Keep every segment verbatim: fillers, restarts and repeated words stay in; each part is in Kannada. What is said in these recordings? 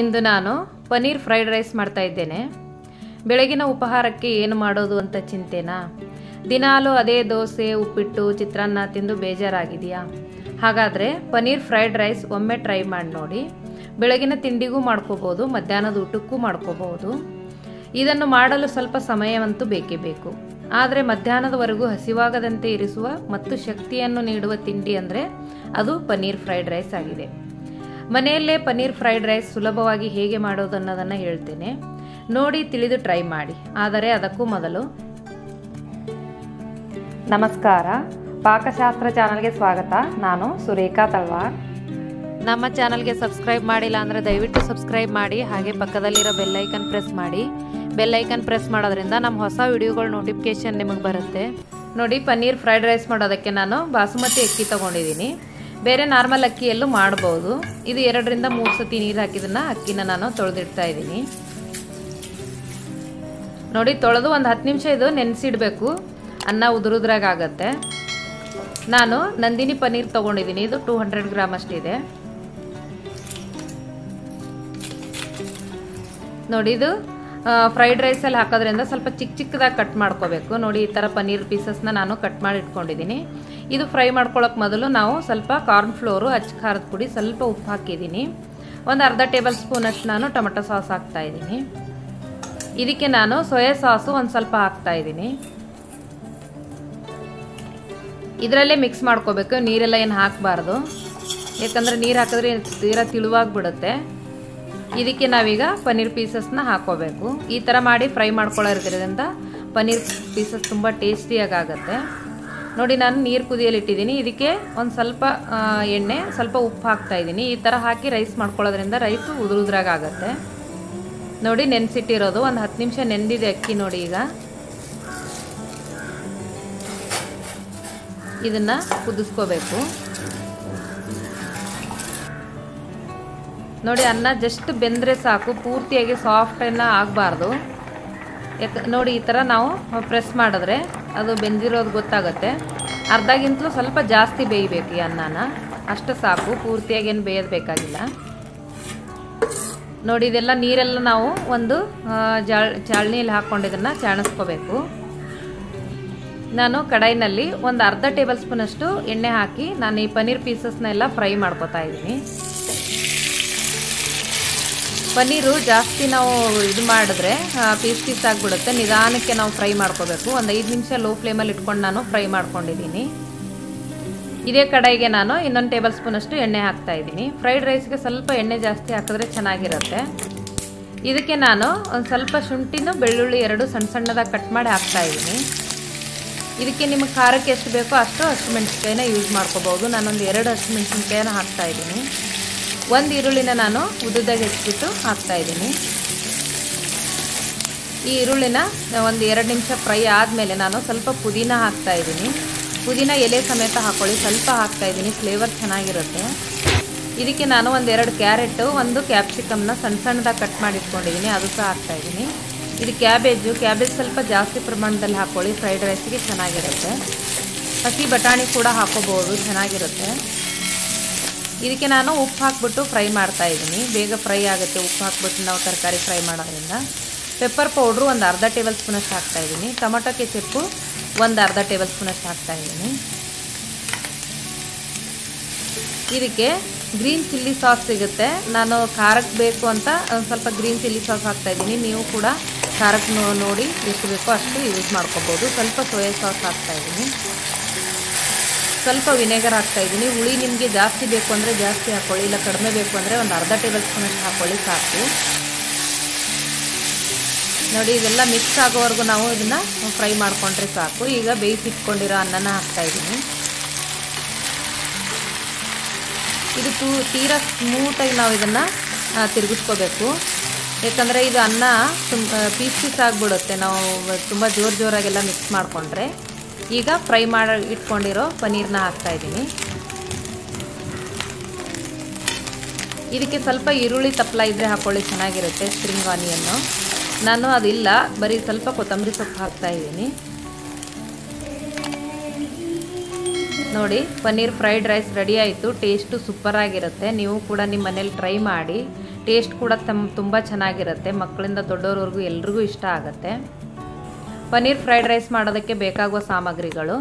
ಇಂದು ನಾನು ಪನೀರ್ ಫ್ರೈಡ್ ರೈಸ್ ಮಾಡ್ತಾ ಇದ್ದೇನೆ. ಬೆಳಗಿನ ಉಪಹಾರಕ್ಕೆ ಏನು ಮಾಡೋದು ಅಂತ ಚಿಂತೆನಾ? ದಿನಾಲೂ ಅದೇ ದೋಸೆ, ಉಪ್ಪಿಟ್ಟು, ಚಿತ್ರಾನ್ನ ತಿಂದು ಬೇಜಾರಾಗಿದೆಯಾ? ಹಾಗಾದರೆ ಪನೀರ್ ಫ್ರೈಡ್ ರೈಸ್ ಒಮ್ಮೆ ಟ್ರೈ ಮಾಡಿ ನೋಡಿ. ಬೆಳಗಿನ ತಿಂಡಿಗೂ ಮಾಡ್ಕೋಬೋದು, ಮಧ್ಯಾಹ್ನದ ಊಟಕ್ಕೂ ಮಾಡ್ಕೋಬಹುದು. ಇದನ್ನು ಮಾಡಲು ಸ್ವಲ್ಪ ಸಮಯವಂತೂ ಬೇಕೇ ಬೇಕು. ಆದರೆ ಮಧ್ಯಾಹ್ನದವರೆಗೂ ಹಸಿವಾಗದಂತೆ ಇರಿಸುವ ಮತ್ತು ಶಕ್ತಿಯನ್ನು ನೀಡುವ ತಿಂಡಿ ಅಂದರೆ ಅದು ಪನೀರ್ ಫ್ರೈಡ್ ರೈಸ್ ಆಗಿದೆ. ಮನೆಯಲ್ಲೇ ಪನೀರ್ ಫ್ರೈಡ್ ರೈಸ್ ಸುಲಭವಾಗಿ ಹೇಗೆ ಮಾಡೋದು ಅನ್ನೋದನ್ನು ಹೇಳ್ತೇನೆ, ನೋಡಿ ತಿಳಿದು ಟ್ರೈ ಮಾಡಿ. ಆದರೆ ಅದಕ್ಕೂ ಮೊದಲು ನಮಸ್ಕಾರ, ಪಾಕಶಾಸ್ತ್ರ ಚಾನಲ್ಗೆ ಸ್ವಾಗತ. ನಾನು ಸುರೇಖಾ ತಲ್ವಾರ್. ನಮ್ಮ ಚಾನಲ್ಗೆ ಸಬ್ಸ್ಕ್ರೈಬ್ ಮಾಡಿಲ್ಲ ಅಂದರೆ ದಯವಿಟ್ಟು ಸಬ್ಸ್ಕ್ರೈಬ್ ಮಾಡಿ, ಹಾಗೆ ಪಕ್ಕದಲ್ಲಿರೋ ಬೆಲ್ ಐಕನ್ ಪ್ರೆಸ್ ಮಾಡಿ. ಬೆಲ್ ಐಕನ್ ಪ್ರೆಸ್ ಮಾಡೋದ್ರಿಂದ ನಮ್ಮ ಹೊಸ ವಿಡಿಯೋಗಳ ನೋಟಿಫಿಕೇಷನ್ ನಿಮಗೆ ಬರುತ್ತೆ. ನೋಡಿ, ಪನ್ನೀರ್ ಫ್ರೈಡ್ ರೈಸ್ ಮಾಡೋದಕ್ಕೆ ನಾನು ಬಾಸುಮತಿ ಅಕ್ಕಿ ತೊಗೊಂಡಿದ್ದೀನಿ. ಬೇರೆ ನಾರ್ಮಲ್ ಅಕ್ಕಿಯಲ್ಲೂ ಮಾಡ್ಬೋದು. ಇದು ಎರಡರಿಂದ ಮೂರು ಸತಿ ನೀರು ಹಾಕಿದನ್ನು ಅಕ್ಕಿನ ನಾನು ತೊಳೆದಿಡ್ತಾ ಇದ್ದೀನಿ. ನೋಡಿ, ತೊಳೆದು ಒಂದು ಹತ್ತು ನಿಮಿಷ ಇದು ನೆನೆಸಿಡಬೇಕು, ಅನ್ನ ಉದುರುದ್ರಾಗುತ್ತೆ. ನಾನು ನಂದಿನಿ ಪನ್ನೀರ್ ತೊಗೊಂಡಿದ್ದೀನಿ, ಇದು ಟೂ ಹಂಡ್ರೆಡ್ ಗ್ರಾಮ್ ಅಷ್ಟಿದೆ. ನೋಡಿ, ಇದು ಫ್ರೈಡ್ ರೈಸಲ್ಲಿ ಹಾಕೋದ್ರಿಂದ ಸ್ವಲ್ಪ ಚಿಕ್ಕ ಚಿಕ್ಕದಾಗಿ ಕಟ್ ಮಾಡ್ಕೋಬೇಕು. ನೋಡಿ, ಈ ಥರ ಪನ್ನೀರ್ ಪೀಸಸ್ನ ನಾನು ಕಟ್ ಮಾಡಿ ಇಟ್ಕೊಂಡಿದ್ದೀನಿ. ಇದು ಫ್ರೈ ಮಾಡ್ಕೊಳ್ಳೋಕೆ ಮೊದಲು ನಾವು ಸ್ವಲ್ಪ ಕಾರ್ನ್ ಫ್ಲೋರು, ಅಚ್ಚ ಖಾರದ ಪುಡಿ, ಸ್ವಲ್ಪ ಉಪ್ಪು ಹಾಕಿದ್ದೀನಿ. ಒಂದು ಅರ್ಧ ಟೇಬಲ್ ಸ್ಪೂನಷ್ಟು ನಾನು ಟೊಮೆಟೊ ಸಾಸ್ ಹಾಕ್ತಾಯಿದ್ದೀನಿ. ಇದಕ್ಕೆ ನಾನು ಸೋಯಾ ಸಾಸು ಒಂದು ಸ್ವಲ್ಪ ಹಾಕ್ತಾಯಿದ್ದೀನಿ. ಇದರಲ್ಲೇ ಮಿಕ್ಸ್ ಮಾಡ್ಕೋಬೇಕು, ನೀರೆಲ್ಲ ಏನು ಹಾಕಬಾರ್ದು, ಯಾಕಂದರೆ ನೀರು ಹಾಕಿದ್ರೆ ತೀರಾ ತಿಳುವಾಗಿಬಿಡುತ್ತೆ. ಇದಕ್ಕೆ ನಾವೀಗ ಪನ್ನೀರ್ ಪೀಸಸ್ನ ಹಾಕೋಬೇಕು. ಈ ಥರ ಮಾಡಿ ಫ್ರೈ ಮಾಡ್ಕೊಳ್ಳೋದ್ರಿಂದ ಪನ್ನೀರ್ ಪೀಸಸ್ ತುಂಬ ಟೇಸ್ಟಿಯಾಗಿ ಆಗುತ್ತೆ. ನೋಡಿ, ನಾನು ನೀರು ಕುದಿಯಲಿಟ್ಟಿದ್ದೀನಿ. ಇದಕ್ಕೆ ಒಂದು ಸ್ವಲ್ಪ ಎಣ್ಣೆ, ಸ್ವಲ್ಪ ಉಪ್ಪು ಹಾಕ್ತಾಯಿದ್ದೀನಿ. ಈ ಥರ ಹಾಕಿ ರೈಸ್ ಮಾಡ್ಕೊಳ್ಳೋದ್ರಿಂದ ರೈಸು ಉದುರುದ್ರಾಗುತ್ತೆ. ನೋಡಿ, ನೆನೆಸಿಟ್ಟಿರೋದು ಒಂದು ಹತ್ತು ನಿಮಿಷ ನೆಂದಿದೆ ಅಕ್ಕಿ. ನೋಡಿ, ಈಗ ಇದನ್ನು ಕುದಿಸ್ಕೋಬೇಕು. ನೋಡಿ, ಅನ್ನ ಜಸ್ಟ್ ಬೆಂದರೆ ಸಾಕು, ಪೂರ್ತಿಯಾಗಿ ಸಾಫ್ಟನ್ನು ಆಗಬಾರ್ದು. ಯಾಕೆ ನೋಡಿ, ಈ ಥರ ನಾವು ಪ್ರೆಸ್ ಮಾಡಿದ್ರೆ ಅದು ಬೆಂದಿರೋದು ಗೊತ್ತಾಗುತ್ತೆ. ಅರ್ಧಗಿಂತಲೂ ಸ್ವಲ್ಪ ಜಾಸ್ತಿ ಬೇಯಬೇಕು ಈ ಅನ್ನನ, ಅಷ್ಟು ಸಾಕು, ಪೂರ್ತಿಯಾಗಿ ಏನು ಬೇಯೋದು ಬೇಕಾಗಿಲ್ಲ. ನೋಡಿ, ಇದೆಲ್ಲ ನೀರೆಲ್ಲ ನಾವು ಒಂದು ಜಾಳ್ ಚಾಳನಿಯಲ್ಲಿ ಹಾಕ್ಕೊಂಡಿದ್ದನ್ನು ಚಾಣಿಸ್ಕೋಬೇಕು. ನಾನು ಕಡಾಯಿನಲ್ಲಿ ಒಂದು ಅರ್ಧ ಟೇಬಲ್ ಸ್ಪೂನಷ್ಟು ಎಣ್ಣೆ ಹಾಕಿ ನಾನು ಈ ಪನ್ನೀರ್ ಪೀಸಸ್ನೆಲ್ಲ ಫ್ರೈ ಮಾಡ್ಕೋತಾ ಇದ್ದೀನಿ. ಪನ್ನೀರು ಜಾಸ್ತಿ ನಾವು ಇದು ಮಾಡಿದ್ರೆ ಪೀಸ್ ಪೀಸ್ ಆಗಿಬಿಡುತ್ತೆ. ನಿಧಾನಕ್ಕೆ ನಾವು ಫ್ರೈ ಮಾಡ್ಕೋಬೇಕು. ಒಂದು ಐದು ನಿಮಿಷ ಲೋ ಫ್ಲೇಮಲ್ಲಿ ಇಟ್ಕೊಂಡು ನಾನು ಫ್ರೈ ಮಾಡ್ಕೊಂಡಿದ್ದೀನಿ. ಇದೇ ಕಡಾಯಿಗೆ ನಾನು ಇನ್ನೊಂದು ಟೇಬಲ್ ಸ್ಪೂನಷ್ಟು ಎಣ್ಣೆ ಹಾಕ್ತಾಯಿದ್ದೀನಿ. ಫ್ರೈಡ್ ರೈಸ್ಗೆ ಸ್ವಲ್ಪ ಎಣ್ಣೆ ಜಾಸ್ತಿ ಹಾಕಿದ್ರೆ ಚೆನ್ನಾಗಿರುತ್ತೆ. ಇದಕ್ಕೆ ನಾನು ಒಂದು ಸ್ವಲ್ಪ ಶುಂಠಿನ, ಬೆಳ್ಳುಳ್ಳಿ ಎರಡು ಸಣ್ಣ ಸಣ್ಣದಾಗಿ ಕಟ್ ಮಾಡಿ ಹಾಕ್ತಾಯಿದ್ದೀನಿ. ಇದಕ್ಕೆ ನಿಮ್ಮ ಖಾರಕ್ಕೆ ಎಷ್ಟು ಬೇಕೋ ಅಷ್ಟು ಹಸಿಮೆಣಸಿನ್ಕಾಯಿನ ಯೂಸ್ ಮಾಡ್ಕೋಬೋದು. ನಾನೊಂದು ಎರಡು ಹಸಿಮೆಣಸಿನ್ಕಾಯಿನ ಹಾಕ್ತಾಯಿದ್ದೀನಿ. ಒಂದು ಈರುಳ್ಳಿನ ನಾನು ಉದ್ದದಾಗಿ ಹೆಚ್ಚಿಬಿಟ್ಟು ಹಾಕ್ತಾಯಿದ್ದೀನಿ. ಈ ಈರುಳ್ಳಿನ ಒಂದು ಎರಡು ನಿಮಿಷ ಫ್ರೈ ಆದಮೇಲೆ ನಾನು ಸ್ವಲ್ಪ ಪುದೀನ ಹಾಕ್ತಾಯಿದ್ದೀನಿ. ಪುದೀನ ಎಲೆ ಸಮೇತ ಹಾಕ್ಕೊಳ್ಳಿ, ಸ್ವಲ್ಪ ಹಾಕ್ತಾಯಿದ್ದೀನಿ, ಫ್ಲೇವರ್ ಚೆನ್ನಾಗಿರುತ್ತೆ. ಇದಕ್ಕೆ ನಾನು ಒಂದೆರಡು ಕ್ಯಾರೆಟು, ಒಂದು ಕ್ಯಾಪ್ಸಿಕಮ್ನ ಸಣ್ಣ ಸಣ್ಣದಾಗಿ ಕಟ್ ಮಾಡಿಟ್ಕೊಂಡಿದ್ದೀನಿ, ಅದು ಸಹ ಹಾಕ್ತಾಯಿದ್ದೀನಿ. ಇದು ಕ್ಯಾಬೇಜು, ಕ್ಯಾಬೇಜ್ ಸ್ವಲ್ಪ ಜಾಸ್ತಿ ಪ್ರಮಾಣದಲ್ಲಿ ಹಾಕ್ಕೊಳ್ಳಿ, ಫ್ರೈಡ್ ರೈಸ್ಗೆ ಚೆನ್ನಾಗಿರುತ್ತೆ. ಹಸಿ ಬಟಾಣಿ ಕೂಡ ಹಾಕೋಬೋದು, ಚೆನ್ನಾಗಿರುತ್ತೆ. ಇದಕ್ಕೆ ನಾನು ಉಪ್ಪು ಹಾಕ್ಬಿಟ್ಟು ಫ್ರೈ ಮಾಡ್ತಾಯಿದ್ದೀನಿ, ಬೇಗ ಫ್ರೈ ಆಗುತ್ತೆ ಉಪ್ಪು ಹಾಕ್ಬಿಟ್ಟು ನಾವು ತರಕಾರಿ ಫ್ರೈ ಮಾಡೋದ್ರಿಂದ. ಪೆಪ್ಪರ್ ಪೌಡ್ರು ಒಂದು ಅರ್ಧ ಟೇಬಲ್ ಸ್ಪೂನಷ್ಟು ಹಾಕ್ತಾಯಿದ್ದೀನಿ. ಟೊಮೊಟೊ ಕೆಚಪ್ಪು ಒಂದು ಅರ್ಧ ಟೇಬಲ್ ಸ್ಪೂನಷ್ಟು ಹಾಕ್ತಾಯಿದ್ದೀನಿ. ಇದಕ್ಕೆ ಗ್ರೀನ್ ಚಿಲ್ಲಿ ಸಾಸ್ ಸಿಗುತ್ತೆ, ನಾನು ಖಾರಕ್ಕೆ ಬೇಕು ಅಂತ ಒಂದು ಸ್ವಲ್ಪ ಗ್ರೀನ್ ಚಿಲ್ಲಿ ಸಾಸ್ ಹಾಕ್ತಾಯಿದ್ದೀನಿ. ನೀವು ಕೂಡ ಖಾರಕ್ಕೆ ನೋಡಿ ಎಷ್ಟು ಬೇಕೋ ಅಷ್ಟು ಯೂಸ್ ಮಾಡ್ಕೋಬೋದು. ಸ್ವಲ್ಪ ಸೋಯಾ ಸಾಸ್ ಹಾಕ್ತಾಯಿದ್ದೀನಿ, ಸ್ವಲ್ಪ ವಿನೆಗರ್ ಹಾಕ್ತಾಯಿದ್ದೀನಿ. ಹುಳಿ ನಿಮಗೆ ಜಾಸ್ತಿ ಬೇಕು ಅಂದರೆ ಜಾಸ್ತಿ ಹಾಕ್ಕೊಳ್ಳಿ, ಇಲ್ಲ ಕಡಿಮೆ ಬೇಕು ಅಂದರೆ ಒಂದು ಅರ್ಧ ಟೇಬಲ್ ಸ್ಪೂನಷ್ಟು ಹಾಕ್ಕೊಳ್ಳಿ, ಸಾಕು. ನೋಡಿ, ಇದೆಲ್ಲ ಮಿಕ್ಸ್ ಆಗೋವರೆಗೂ ನಾವು ಇದನ್ನು ಫ್ರೈ ಮಾಡಿಕೊಂಡ್ರೆ ಸಾಕು. ಈಗ ಬೇಯಿಸಿಟ್ಕೊಂಡಿರೋ ಅನ್ನನ ಹಾಕ್ತಾಯಿದ್ದೀನಿ. ಇದು ತೂ ತೀರಾ ಸ್ಮೂತಾಗಿ ನಾವು ಇದನ್ನು ತಿರುಗಿಸ್ಕೋಬೇಕು, ಯಾಕಂದರೆ ಇದು ಅನ್ನ ತುಂಬ ಪೀಸ್ ಪೀಸ್ ಆಗಿಬಿಡುತ್ತೆ ನಾವು ತುಂಬ ಜೋರು ಜೋರಾಗೆಲ್ಲ ಮಿಕ್ಸ್ ಮಾಡಿಕೊಂಡ್ರೆ. ಈಗ ಫ್ರೈ ಮಾಡಿ ಇಟ್ಕೊಂಡಿರೋ ಪನ್ನೀರ್ನ ಹಾಕ್ತಾಯಿದ್ದೀನಿ. ಇದಕ್ಕೆ ಸ್ವಲ್ಪ ಈರುಳ್ಳಿ ತಪ್ಪಲ ಇದ್ದರೆ ಹಾಕ್ಕೊಳ್ಳಿ, ಚೆನ್ನಾಗಿರುತ್ತೆ, ಸ್ಪ್ರಿಂಗ್ ಆನಿಯನ್ನು. ನಾನು ಅದಿಲ್ಲ, ಬರೀ ಸ್ವಲ್ಪ ಕೊತ್ತಂಬರಿ ಸೊಪ್ಪು ಹಾಕ್ತಾಯಿದ್ದೀನಿ. ನೋಡಿ, ಪನ್ನೀರ್ ಫ್ರೈಡ್ ರೈಸ್ ರೆಡಿ ಆಯಿತು. ಟೇಸ್ಟು ಸೂಪರಾಗಿರುತ್ತೆ. ನೀವು ಕೂಡ ನಿಮ್ಮ ಮನೇಲಿ ಟ್ರೈ ಮಾಡಿ. ಟೇಸ್ಟ್ ಕೂಡ ತುಂಬ ಚೆನ್ನಾಗಿರುತ್ತೆ, ಮಕ್ಕಳಿಂದ ದೊಡ್ಡೋರವರೆಗೂ ಎಲ್ರಿಗೂ ಇಷ್ಟ ಆಗುತ್ತೆ. ಪನ್ನೀರ್ ಫ್ರೈಡ್ ರೈಸ್ ಮಾಡೋದಕ್ಕೆ ಬೇಕಾಗುವ ಸಾಮಗ್ರಿಗಳು: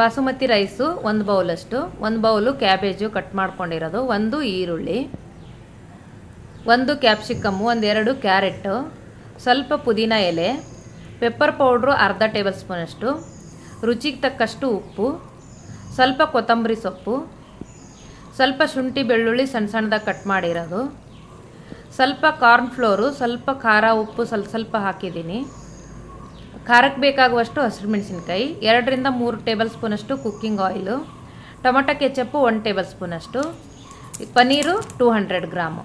ಬಾಸುಮತಿ ರೈಸು ಒಂದು ಬೌಲಷ್ಟು, ಒಂದು ಬೌಲು ಕ್ಯಾಬೇಜು ಕಟ್ ಮಾಡ್ಕೊಂಡಿರೋದು, ಒಂದು ಈರುಳ್ಳಿ, ಒಂದು ಕ್ಯಾಪ್ಸಿಕಮ್ಮು, ಒಂದೆರಡು ಕ್ಯಾರೆಟು, ಸ್ವಲ್ಪ ಪುದೀನ ಎಲೆ, ಪೆಪ್ಪರ್ ಪೌಡ್ರು ಅರ್ಧ ಟೇಬಲ್ ಸ್ಪೂನಷ್ಟು, ರುಚಿಗೆ ತಕ್ಕಷ್ಟು ಉಪ್ಪು, ಸ್ವಲ್ಪ ಕೊತ್ತಂಬರಿ ಸೊಪ್ಪು, ಸ್ವಲ್ಪ ಶುಂಠಿ ಬೆಳ್ಳುಳ್ಳಿ ಸಣ್ಣ ಸಣ್ಣದಾಗಿ ಕಟ್ ಮಾಡಿರೋದು, ಸ್ವಲ್ಪ ಕಾರ್ನ್ಫ್ಲೋರು, ಸ್ವಲ್ಪ ಖಾರ ಉಪ್ಪು ಸ್ವಲ್ಪ ಸ್ವಲ್ಪ ಹಾಕಿದ್ದೀನಿ. ಖಾರಕ್ಕೆ ಬೇಕಾಗುವಷ್ಟು ಹಸಿರುಮೆಣಸಿನ್ಕಾಯಿ, ಎರಡರಿಂದ ಮೂರು ಟೇಬಲ್ ಸ್ಪೂನಷ್ಟು ಕುಕ್ಕಿಂಗ್ ಆಯಿಲು, ಟೊಮೊಟೊ ಕೆಚಪ್ಪು ಒಂದು ಟೇಬಲ್ ಸ್ಪೂನಷ್ಟು, ಪನ್ನೀರು ಟೂ ಹಂಡ್ರೆಡ್ ಗ್ರಾಮು.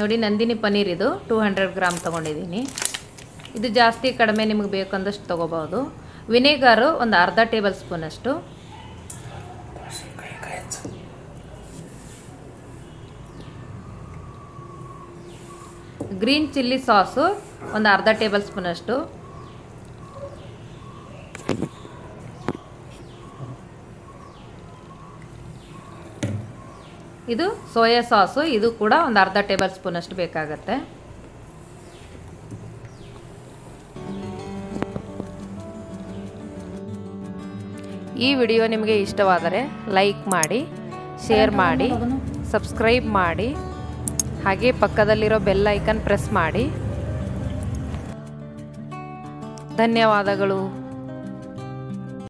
ನೋಡಿ, ನಂದಿನಿ ಪನ್ನೀರ್ ಇದು ಟೂ ಹಂಡ್ರೆಡ್ ಗ್ರಾಮ್ ತೊಗೊಂಡಿದ್ದೀನಿ. ಇದು ಜಾಸ್ತಿ ಕಡಿಮೆ ನಿಮಗೆ ಬೇಕಂದಷ್ಟು ತೊಗೋಬೋದು. ವಿನೆಗಾರು ಒಂದು ಅರ್ಧ ಟೇಬಲ್ ಸ್ಪೂನಷ್ಟು, ಗ್ರೀನ್ ಚಿಲ್ಲಿ ಸಾಸು ಒಂದು ಅರ್ಧ ಟೇಬಲ್ ಸ್ಪೂನಷ್ಟು, ಇದು ಸೋಯಾ ಸಾಸು, ಇದು ಕೂಡ ಒಂದು ಅರ್ಧ ಟೇಬಲ್ ಸ್ಪೂನಷ್ಟು ಬೇಕಾಗುತ್ತೆ. ಈ ವಿಡಿಯೋ ನಿಮಗೆ ಇಷ್ಟವಾದರೆ ಲೈಕ್ ಮಾಡಿ, ಶೇರ್ ಮಾಡಿ, ಸಬ್ಸ್ಕ್ರೈಬ್ ಮಾಡಿ, ಹಾಗೆ ಪಕ್ಕದಲ್ಲಿರೋ ಬೆಲ್ ಐಕಾನ್ ಪ್ರೆಸ್ ಮಾಡಿ. ಧನ್ಯವಾದಗಳು.